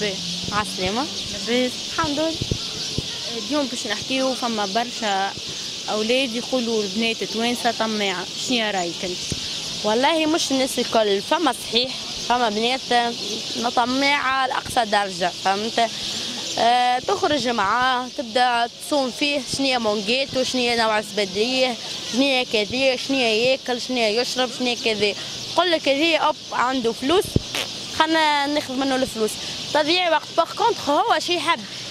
مرحبا، عالسلامة. لاباس؟ الحمد لله. اليوم باش نحكيو فما برشا أولاد يقولوا البنات توانسة طماعة، شنو رايك أنت؟ والله مش الناس الكل، فما صحيح، فما بنات طماعة لأقصى درجة، فهمت؟ تخرج معاه تبدا تصوم فيه شنيا مونجيتو شنيا نوع زبديه شنيا كذا شنيا ياكل شنيا يشرب شنيا كذا، قل له كذا اوب عنده فلوس خلينا ناخذ منه الفلوس. تضييع وقت. باغ كونتخ هو شي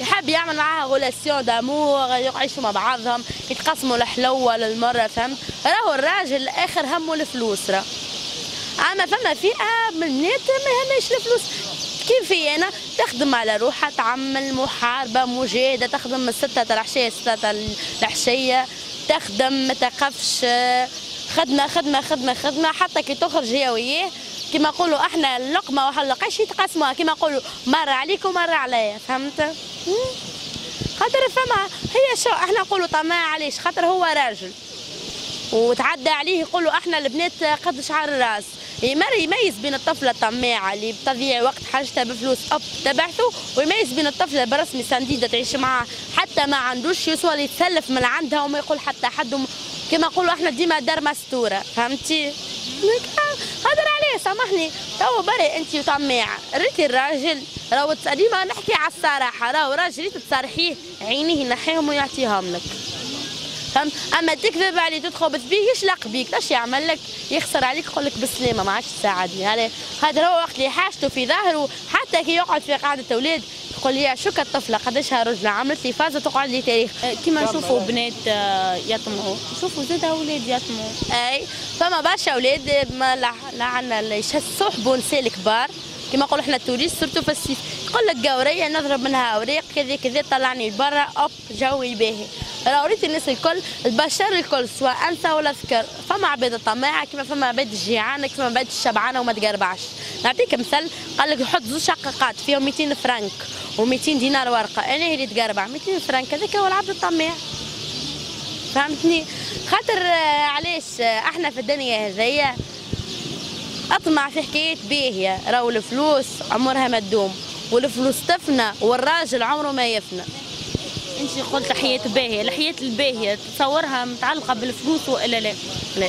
يحب يعمل معاها غولاسيون دامور، يعيشوا مع بعضهم، يتقسموا الحلوه للمره، فهمت؟ راهو الراجل اخر همه الفلوس راه. اما فما فئه من البنات ما هماش الفلوس كيفي انا، تخدم على روحها، تعمل محاربه مجاهده، تخدم من 6 تاع العشيه 6 تاع العشيه، تخدم ما تقفش، خدمه خدمه خدمه خدمه، حتى كي تخرج هي وياه كيما نقولوا احنا اللقمه وحلقاش يتقاسموها، كيما نقولوا مره عليك ومره عليا، فهمت؟ خاطر فما هي شو احنا نقولوا طماع، علاش؟ خاطر هو راجل وتعدى عليه يقولوا احنا البنات قد شعر الراس. يميز بين الطفله الطماعه اللي بتضيع وقت حاجتها بفلوس اب تبعثه، ويميز بين الطفله برسمي سنديده تعيش معاه حتى ما عندوش يسوى يتسلف من عندها وما يقول حتى حد، كما نقولوا احنا ديما دار مستوره، فهمتي؟ هدر عليه سامحني تو بري انت طماعه، ريتي الراجل راهو ديما نحكي على الصراحه، راهو راجل تصرحيه عينيه ينحيهم ويعطيهم لك، فهمت؟ اما تكذب عليه تدخل بيه يشلق بيك، اش يعمل لك؟ يخسر عليك يقول لك بالسلامه ما عادش تساعدني. هذا هو وقت اللي حاجته في ظهره، حتى كي يقعد في قاعده اولاد يقول لي شكا الطفله قداشها رجله عملت لي فازه تقعد لي تاريخ. كيما نشوفوا بنات يطمعوا نشوفوا زاد اولاد يطمعوا. اي فما برشا اولاد لعنا اللي يصحبوا نساء الكبار، كما نقولوا احنا التوريست صرتوا في الصيف، يقول لك قوريه نضرب منها اوراق كذا كذا طلعني لبرا اوب جوي باهي. راه وريت الناس الكل البشر الكل سواء انثى ولا ذكر، فما عباد الطماعه كما فما عباد الجيعانه كما عباد الشبعانه وما تقربعش. نعطيك مثل، قال لك يحط زوج شقاقات فيهم 200 فرنك و200 دينار ورقه، انا اللي تقربع 200 فرنك هذاك هو العبد الطماع، فهمتني؟ خاطر علاش احنا في الدنيا هذيا اطمع في حكايه باهيه، راهو الفلوس عمرها ما تدوم والفلوس تفنى والراجل عمره ما يفنى. انت قلت حياة باهيه، الحياة الباهيه تصورها متعلقه بالفلوس ولا لا؟ لا،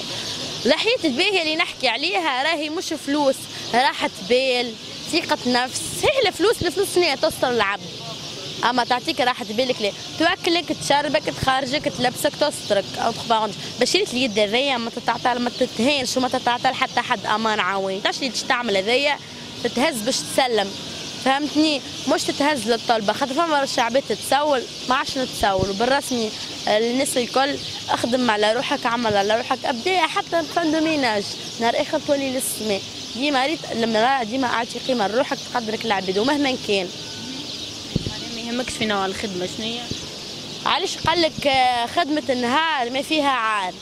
الحياة الباهيه اللي نحكي عليها راهي مش فلوس، راحه بال، ثقه نفس، هي الفلوس. الفلوس هي توصل للعبد، اما تعطيك راحه بالك لا، تاكلك تشربك تخرجك تلبسك تسترك، باش ريت اليد هذيا ما تتعطل ما تتهينش وما تتعطل حتى حد امان عوين، تعرفش اللي تعمل هذيا تتهز باش تسلم، فهمتني؟ مش تتهز للطلبه، خاطر فما برشا عباد تتسول ما عادش نتسول، وبالرسمي الناس الكل اخدم على روحك، عمل على روحك، ابدا حتى فندو ميناج، نهار اخر تولي للسماء، ديما ريت المراه ديما اعطي قيمه لروحك تقدرك العباد ومهما كان. ما يهمكش في نوع الخدمه شنو هي؟ علاش قال لك خدمه النهار ما فيها عار،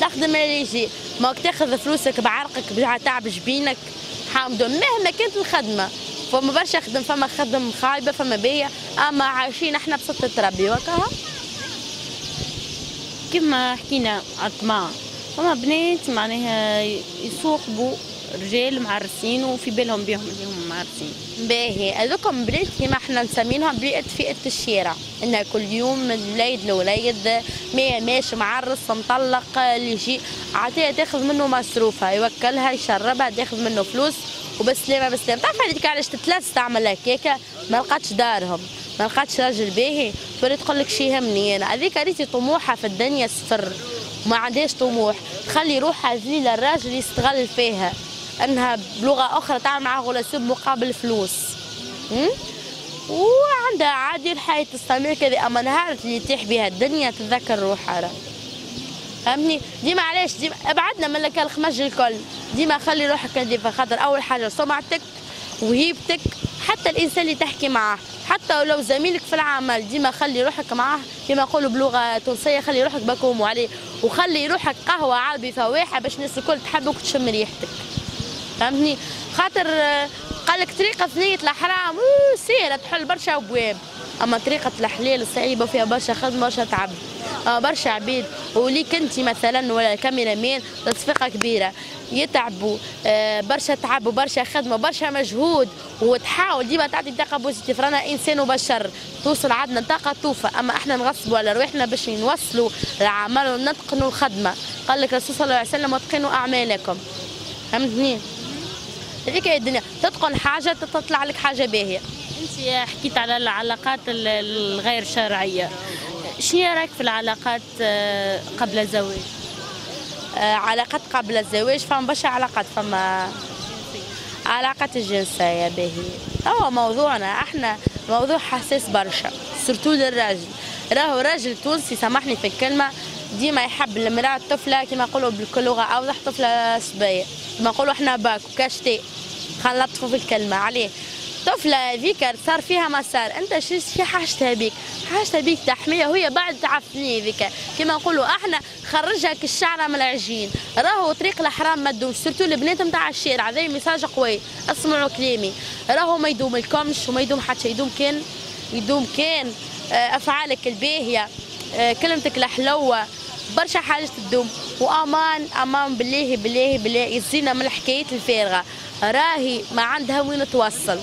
تخدم اللي يجي، ما تاخذ فلوسك بعرقك تعب جبينك حامد مهما كانت الخدمه. فما برشا خدم، فما خدم خايبه فما باهيه، اما عايشين احنا بسطة ربي وكاها. كما حكينا على الطماع، فما بنات معناها يصوحبوا رجال معرسين وفي بالهم بيهم اللي هم معرسين. باهي، هذوكم بنات كيما احنا نسمينهم بيئة فئة الشارع، انها كل يوم الوليد لوليد ماشي معرس مطلق اللي يجي عطيها تاخذ منه مصروفها، يوكلها يشربها تاخذ منه فلوس وبسلامه بسلامه. تعرف هذيك علاش تتلس تعمل هكاكا؟ ما لقاتش دارهم، ما لقاتش راجل باهي، تولي تقول لك شي يهمني انا، هذيك ريتي طموحها في الدنيا صفر، ما عندهاش طموح، تخلي روحها ذليله الراجل يستغل فيها، انها بلغه اخرى تعمل معاه غولاسيون مقابل فلوس. وعندها عادي الحياه تستمر كذا، اما نهار اللي تيح بها الدنيا تتذكر روحها راه. فهمتني؟ ديما علاش ديما ابعدنا من لك الخمج الكل، ديما خلي روحك كذا، خاطر اول حاجه سمعتك وهيبتك، حتى الانسان اللي تحكي معاه، حتى لو زميلك في العمل، ديما خلي روحك معاه، كما نقولوا بلغه تونسيه خلي روحك بكوم عليه، وخلي روحك قهوه عربي فواحه باش الناس الكل تحبك وتشم ريحتك. فهمتني؟ خاطر قال لك طريقه ثنيه الحرام سهله تحل برشا ابواب، اما طريقه الحلال صعيبه وفيها برشا خدمه برشا تعب برشا عبيد. وليك انت مثلا ولا كاميرا مان تصفيقه كبيره يتعبوا برشا تعب وبرشا خدمه برشا مجهود، وتحاول ديما تعطي طاقه بوزيتيف. رانا انسان وبشر، توصل عندنا طاقه توفى، اما احنا نغصبوا على روحنا باش نوصلوا العمل ونتقنوا الخدمه. قال لك الرسول صلى الله عليه وسلم اتقنوا اعمالكم. فهمتني؟ هذيك هي الدنيا، تتقن حاجه تطلع لك حاجه باهيه. انت حكيت على العلاقات الغير شرعيه، شنو رايك في العلاقات قبل الزواج؟ علاقات قبل الزواج فما برشا علاقات، فما علاقات الجنسية باهي، هو موضوعنا احنا موضوع حساس برشا، سورتو للراجل. راهو راجل تونسي سامحني في الكلمة ديما يحب المرأة الطفلة كيما نقولوا بكل لغة أوضح، طفلة صبية كيما نقولوا احنا باك وكاشتي، خلطتوا في الكلمة عليه. طفلة هذيك صار فيها مسار، أنت شو حاجتها بيك؟ حاجتها بيك تحميها وهي بعد تعفني هذيك، كيما نقولوا احنا خرجها كالشعرة من العجين. راهو طريق الحرام ما تدومش، سيرتو البنات نتاع الشارع، هذا مساج قوي، اسمعوا كلامي، راهو ما يدوم لكمش وما يدوم حتى يدوم كان أفعالك الباهية، كلمتك الحلوة، برشا حاجات تدوم. وأمان بالله بالله بالله يزينا من الحكايات الفارغة، راهي ما عندها وين توصل.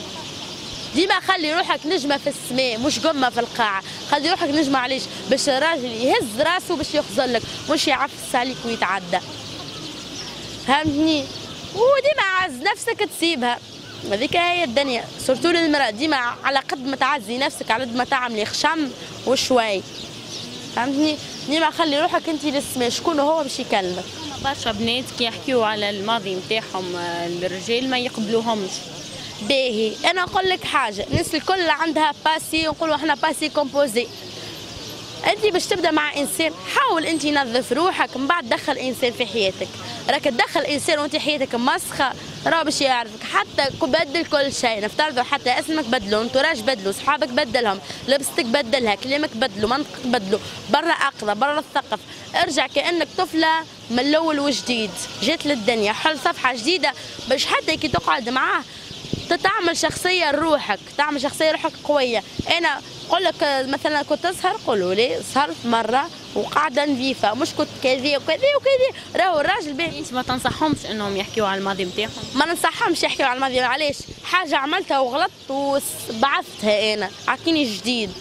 ديما خلي روحك نجمه في السماء مش قمه في القاعه، خلي روحك نجمه. علاش؟ باش الراجل يهز راسه باش يخزلك، مش يعفس عليك ويتعدى. فهمتني؟ وديما عز نفسك تسيبها، هذيك هي الدنيا، سورتو للمرأة. ديما على قد ما تعزي نفسك على قد ما تعملي خشم وشوي. فهمتني؟ ديما خلي روحك انت للسماء، شكون هو باش يكلمك؟ برشا بنات كي يحكيوا على الماضي نتاعهم الرجال ما يقبلوهمش. باهي انا نقول لك حاجه، الناس الكل عندها باسي، ونقولوا احنا باسي كومبوزي. انت باش تبدا مع انسان حاول انت نظف روحك، من بعد دخل انسان في حياتك. راك تدخل انسان وانت حياتك مسخه، راه باش يعرفك. حتى بدل كل شيء، نفترضوا حتى اسمك بدلوا، انتوراج بدلوا، صحابك بدلهم، لبستك بدلها، كلامك بدلوا، منطقك بدلوا، برا اقضى برا الثقف، ارجع كانك طفله من الاول وجديد جات للدنيا. حل صفحه جديده باش حتى كي تقعد معاه تعمل شخصية لروحك، تعمل شخصية لروحك قوية. أنا نقول لك مثلا كنت أسهر، قولوا لي سهرت مرة وقاعدة نظيفة، مش كنت كذا وكذا وكذا. راهو الراجل باهي. أنت ما تنصحهمش أنهم يحكيوا على الماضي نتاعهم؟ ما ننصحهمش يحكيوا على الماضي. علاش؟ حاجة عملتها وغلطت وبعثتها أنا، أعطيني جديد.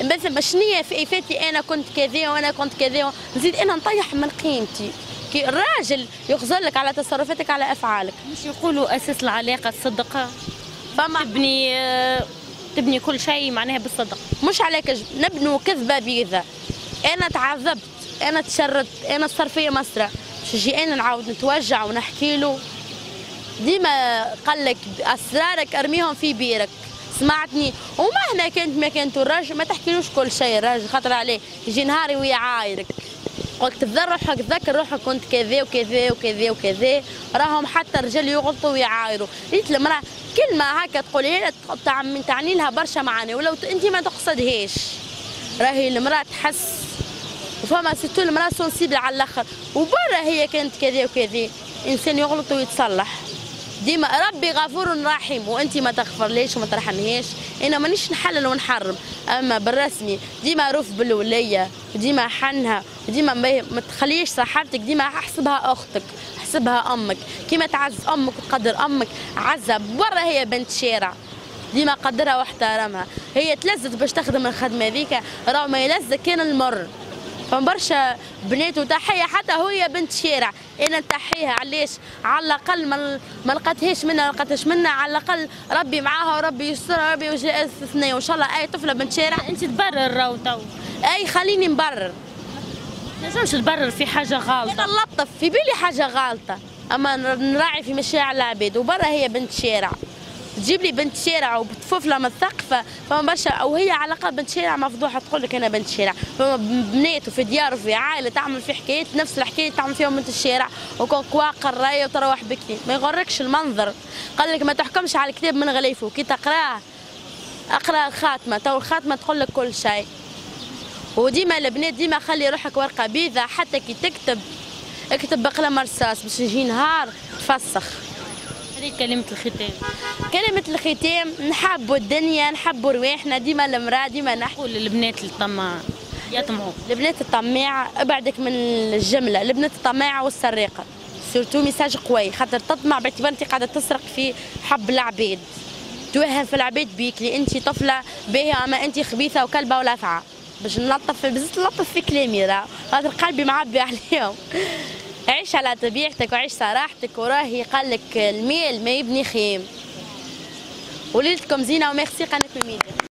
مثلا شنيا في فاتي، أنا كنت كذا وأنا كنت كذا، نزيد أنا نطيح من قيمتي. الراجل يخزلك على تصرفاتك على افعالك. مش يقولوا اساس العلاقه الصدقه؟ فما تبني كل شيء معناها بالصدق. مش عليك نبنوا كذبه بيذا. انا تعذبت، انا تشردت، انا صار فيا مسرى، مش نجي انا نعاود نتوجع ونحكي له. ديما قال لك اسرارك ارميهم في بيرك، سمعتني؟ ومهما كانت مكانته الراجل ما تحكيلوش كل شيء. الراجل خاطر عليه يجي نهاري ويعايرك، قلت تذكر روحك، تذكر روحك كنت كذا وكذا وكذا وكذا. راهم حتى الرجال يغلطوا ويعايروا. ريت المرأة كلمة هكا تقولي لها تعني لها برشا معاني ولو أنت ما تقصدهاش. راهي المرأة تحس، وفما ستو المرأة سونسيبل على الآخر، وبرا هي كانت كذا وكذا. إنسان يغلط ويتصلح. ديما ربي غفور رحيم، وانت ما تغفرليش وما ترحمهاش. انا مانيش نحلل ونحرم، اما بالرسمي ديما روف بالوليه، وديما حنها، وديما ما تخليش صاحبتك، ديما احسبها اختك، احسبها امك. كيما تعز امك وتقدر امك، عزها برا هي بنت شارع، ديما قدرها واحترمها. هي تلزت باش تخدم الخدمه هذيك، راه ما يلزك كان المر. فما برشا بنات وتحيه حتى هي بنت شارع، انا نتحيها. علاش؟ على الاقل ما لقاتهاش منها، على الاقل ربي معاها وربي يسترها وربي يوجهها الثنيه، وان شاء الله اي طفله بنت شارع. انت تبرر راهو تو. اي خليني نبرر. ما نجمش نبرر في حاجه غالطه. انا نلطف في بالي حاجه غالطه، اما نراعي في مشاعر العباد، وبرا هي بنت شارع. تجيب لي بنت شارع وبتفوفله مثقفه، فما برشا، او هي على الاقل بنت شارع مفضوحه تقول لك انا بنت شارع. فما بنات وفي ديار وفي عائله تعمل في حكايات نفس الحكايه تعمل فيهم بنت الشارع، وكوكوا قرايه وتروح بكري. ما يغركش المنظر. قال لك ما تحكمش على الكتاب من غليفه، كي تقراه اقرا الخاتمه، تو الخاتمه تقول لك كل شيء. وديما البنات ديما خلي روحك ورقه بيضاء، حتى كي تكتب اكتب بقلم رصاص، باش يجي نهار تفسخ. شنو كلمة الختام؟ كلمة الختام نحبوا الدنيا، نحبوا رواحنا، ديما المرأة ديما نحكوا للبنات الطماعة يطمعوا. البنات الطماعة ابعدك من الجملة، البنات الطماعة والسراقة. سورتو ميساج قوي خاطر تطمع باعتبار انت قاعدة تسرق في حب العباد. توهن في العباد بيك لي انت طفلة باهية اما انت خبيثة وكلبة ولافعة. باش نلطف بزاف نلطف في كلامي راه خاطر قلبي معبي عليهم. عيش على طبيعتك وعيش صراحتك وراهي قالك المال ما يبني خيم. وليلتكم زينه وميرسي قناة ميديا.